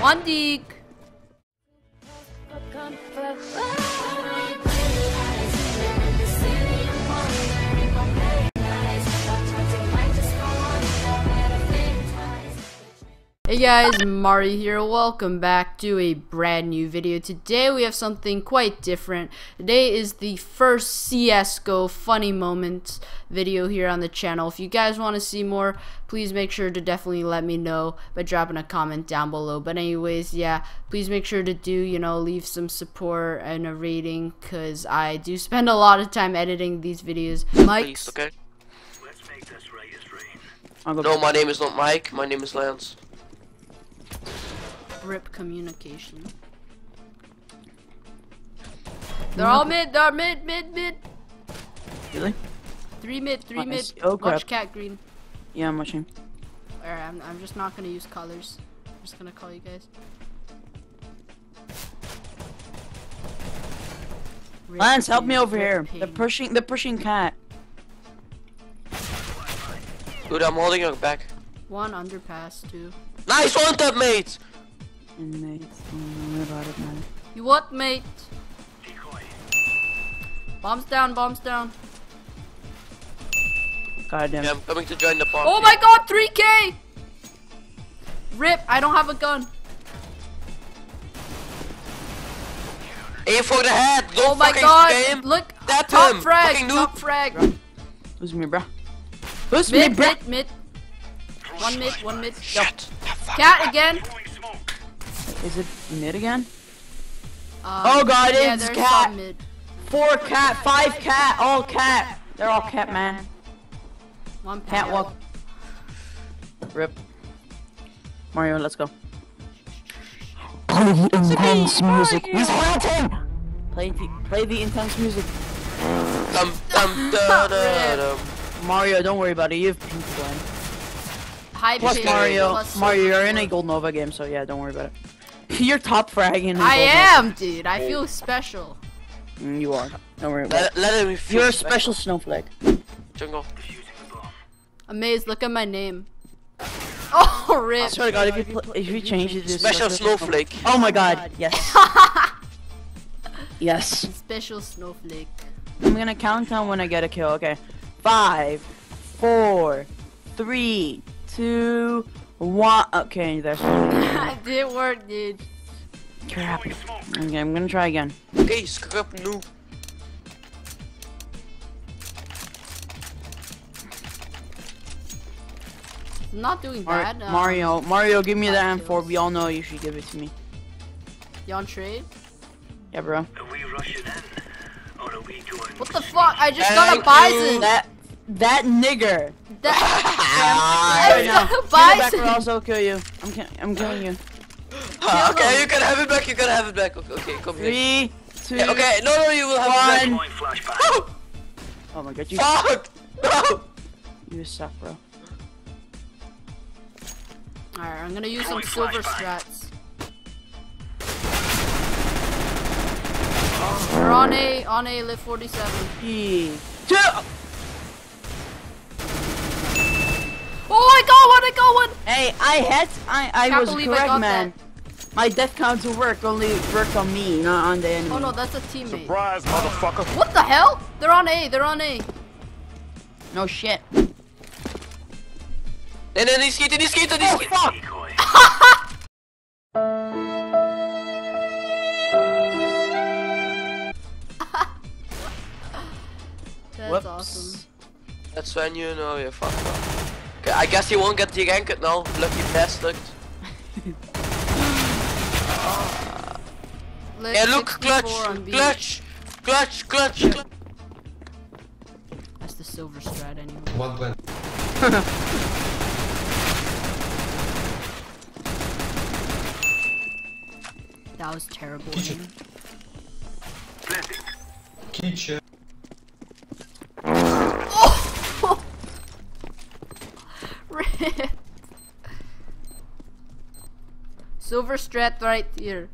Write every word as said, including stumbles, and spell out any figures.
One dig. Hey guys, Mario here. Welcome back to a brand new video. Today we have something quite different. Today is the first C S G O funny moments video here on the channel. If you guys want to see more, please make sure to definitely let me know by dropping a comment down below. But anyways, yeah, please make sure to do, you know, leave some support and a rating, because I do spend a lot of time editing these videos. Mike, okay? Let's make this right as rain. No, my name is not Mike. My name is Lance. Rip communication. They're all mid, they're mid, mid, mid. Really? Three mid, three mid. Oh, watch cat green. Yeah, I'm watching. Alright, I'm, I'm just not gonna use colors. I'm just gonna call you guys. Rip Lance, help me over here. Pain. They're pushing, they're pushing cat. Dude, I'm holding your back. One underpass, two. Nice one tap, mate! Mate, mm, about it, man. You what, mate? Decoy. Bombs down, bombs down. God damn. Yeah, I'm coming to join the bomb. Oh my god, three K! Rip, I don't have a gun. Aim for the head! Don't oh my god! Aim. Look, that top him. Frag, fucking top noob. Frag. Who's me, bruh? Who's mid, me, bruh? Mid, mid, mid. One mid, one mid. Shut the fuck cat up. Again. Is it mid again? Um, oh god, yeah, it's cat! Mid. Four cat, five cat, all cat! They're all cat, man. One cat walk. Rip. Mario, let's go. Play the intense music. He's melting! Play the, play the intense music. Dum, dum, da, da, da. Mario, don't worry about it, you have pink blind. High plus Mario, plus Mario, you're in a Gold Nova game, so yeah, don't worry about it. You're top fragging. I am, dude. I feel special. Mm, you are. Don't worry about let, it. Let it You're a special snowflake. Jungle. Amaze, look at my name. Oh, rip. I swear to god, if you, if you change it to special snowflake. Oh my god, yes. Yes. Special snowflake. I'm gonna count down when I get a kill, okay. Five, four, three, two, one. Okay, there's it didn't work, dude. Crap. Okay, I'm gonna try again. Okay, scrap noob. I'm not doing Mar bad. Um, Mario, Mario, give me the M four. Kills. We all know you should give it to me. You on trade? Yeah, bro. Are we rushing in? Or are we doing what the fuck? I just Thank got a bison. That, that nigger. That I'm back or else I'll kill you. I'm, I'm killing you. Ah, okay, you can have it back, you can have it back. Okay, okay come Three, here. Three, two, yeah, okay, no, no, you will have one. It back. No. Oh my god, you fuck! No! You suck, bro. Alright, I'm gonna use some silver strats. Oh. We're on A, on A, live forty-seven. P. Two! Oh, I got one! I got one! Hey, I had I I Can't was correct, I man. That. My death counts will work only worked on me, not on the enemy. Oh no, that's a teammate. Surprise, motherfucker! What the hell? They're on A. They're on A. No shit. And then he's skating. He's skating. He's skating. Oh fuck! That's Whoops. Awesome. That's when you know you're fucked up. I guess he won't get the ranked now, lucky bastard. uh, yeah, look, clutch, clutch, clutch, clutch. That's the silver strat anyway. One plan. That was terrible. Kitchen. Kitchen. Silver strat right here.